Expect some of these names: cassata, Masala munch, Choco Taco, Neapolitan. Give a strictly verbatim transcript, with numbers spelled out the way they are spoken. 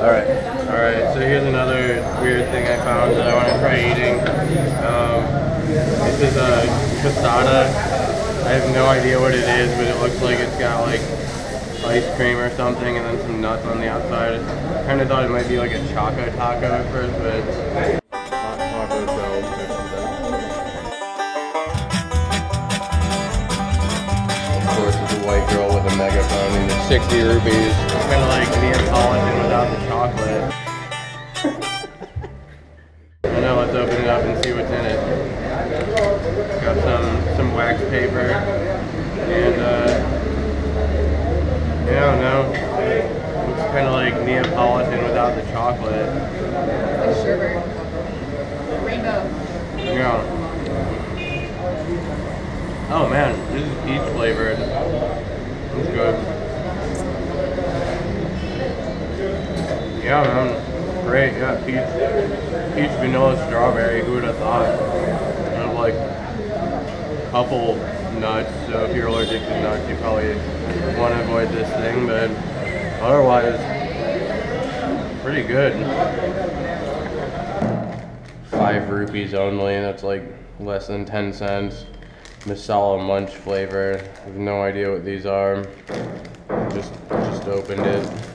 Alright. Alright, so here's another weird thing I found that I want to try eating. Um, this is a cassata. I have no idea what it is, but it looks like it's got like ice cream or something and then some nuts on the outside. I kind of thought it might be like a Choco Taco at first, but it's not Choco Taco. White girl with a megaphone and it's sixty rupees. Kind of like Neapolitan without the chocolate. And now let's open it up and see what's in it. It's got some some wax paper and uh, I don't know. It's kind of like Neapolitan without the chocolate. Like sugar, rainbow. Yeah. Oh man, this is peach flavored. It's good. Yeah man, great, yeah, peach, peach vanilla strawberry, who would have thought? Kind of like couple nuts, so if you're allergic to nuts, you probably want to avoid this thing, but otherwise, pretty good. Five rupees only, that's like less than ten cents. Masala munch flavor. I have no idea what these are. Just just opened it.